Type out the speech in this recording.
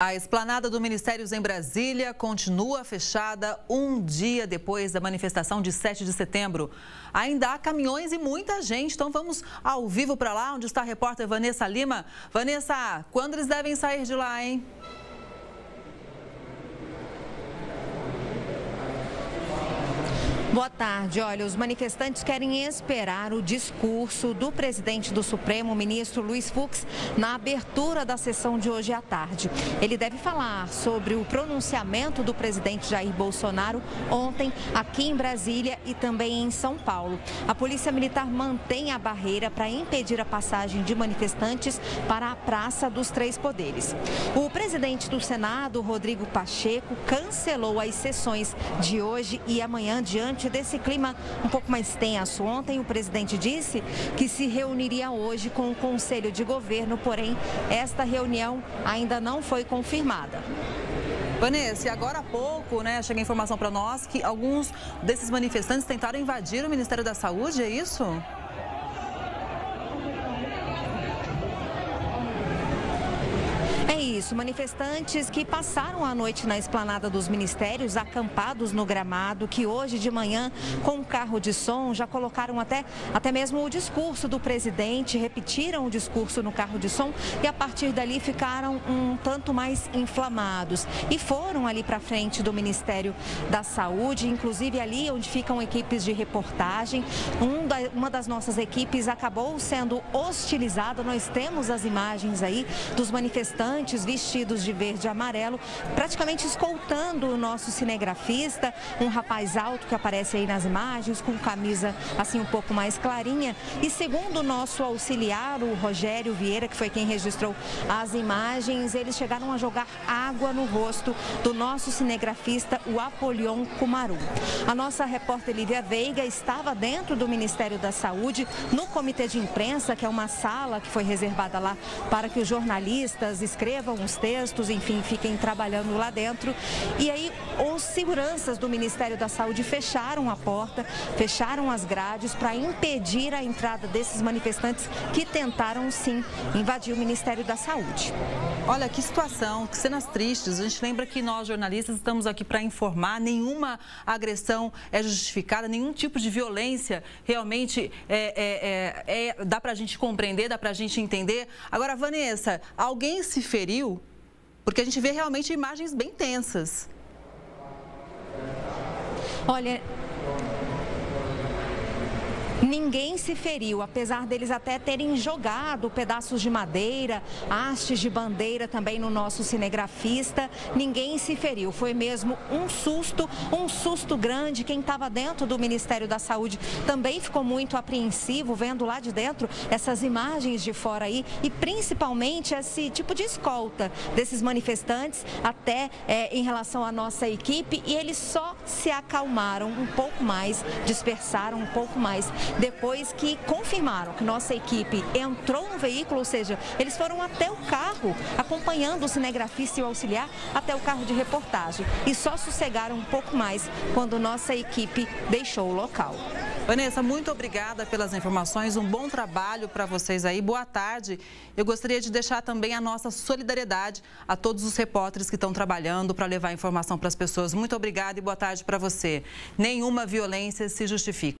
A Esplanada dos Ministérios em Brasília continua fechada um dia depois da manifestação de 7 de setembro. Ainda há caminhões e muita gente, então vamos ao vivo para lá, onde está a repórter Vanessa Lima. Vanessa, quando eles devem sair de lá, hein? Boa tarde. Olha, os manifestantes querem esperar o discurso do presidente do Supremo, ministro Luiz Fux, na abertura da sessão de hoje à tarde. Ele deve falar sobre o pronunciamento do presidente Jair Bolsonaro ontem aqui em Brasília e também em São Paulo. A Polícia Militar mantém a barreira para impedir a passagem de manifestantes para a Praça dos Três Poderes. O presidente do Senado, Rodrigo Pacheco, cancelou as sessões de hoje e amanhã diante desse clima um pouco mais tenso. Ontem o presidente disse que se reuniria hoje com o Conselho de Governo, porém esta reunião ainda não foi confirmada. Vanessa, e agora há pouco, chega a informação para nós que alguns desses manifestantes tentaram invadir o Ministério da Saúde, é isso? Isso, manifestantes que passaram a noite na Esplanada dos Ministérios, acampados no gramado, que hoje de manhã, com um carro de som, já colocaram até mesmo o discurso do presidente, repetiram o discurso no carro de som e a partir dali ficaram um tanto mais inflamados. E foram ali para frente do Ministério da Saúde, inclusive ali onde ficam equipes de reportagem. Uma das nossas equipes acabou sendo hostilizada, nós temos as imagens aí dos manifestantes vestidos de verde e amarelo, praticamente escoltando o nosso cinegrafista, um rapaz alto que aparece aí nas imagens, com camisa assim um pouco mais clarinha. E segundo o nosso auxiliar, o Rogério Vieira, que foi quem registrou as imagens, eles chegaram a jogar água no rosto do nosso cinegrafista, o Apolion Cumaru. A nossa repórter Lívia Veiga estava dentro do Ministério da Saúde, no Comitê de Imprensa, que é uma sala que foi reservada lá para que os jornalistas escrevam os textos, enfim, fiquem trabalhando lá dentro. E aí os seguranças do Ministério da Saúde fecharam a porta, fecharam as grades para impedir a entrada desses manifestantes que tentaram sim invadir o Ministério da Saúde. Olha que situação, que cenas tristes. A gente lembra que nós jornalistas estamos aqui para informar, nenhuma agressão é justificada, nenhum tipo de violência realmente dá para a gente compreender, dá para a gente entender. Agora, Vanessa, alguém se feriu? Porque a gente vê realmente imagens bem tensas. Olha, ninguém se feriu, apesar deles até terem jogado pedaços de madeira, hastes de bandeira também no nosso cinegrafista. Ninguém se feriu, foi mesmo um susto grande. Quem estava dentro do Ministério da Saúde também ficou muito apreensivo, vendo lá de dentro essas imagens de fora aí e principalmente esse tipo de escolta desses manifestantes, até em relação à nossa equipe. E eles só se acalmaram um pouco mais, dispersaram um pouco mais depois que confirmaram que nossa equipe entrou no veículo, ou seja, eles foram até o carro, acompanhando o cinegrafista e o auxiliar até o carro de reportagem. E só sossegaram um pouco mais quando nossa equipe deixou o local. Vanessa, muito obrigada pelas informações, um bom trabalho para vocês aí, boa tarde. Eu gostaria de deixar também a nossa solidariedade a todos os repórteres que estão trabalhando para levar informação para as pessoas. Muito obrigada e boa tarde para você. Nenhuma violência se justifica.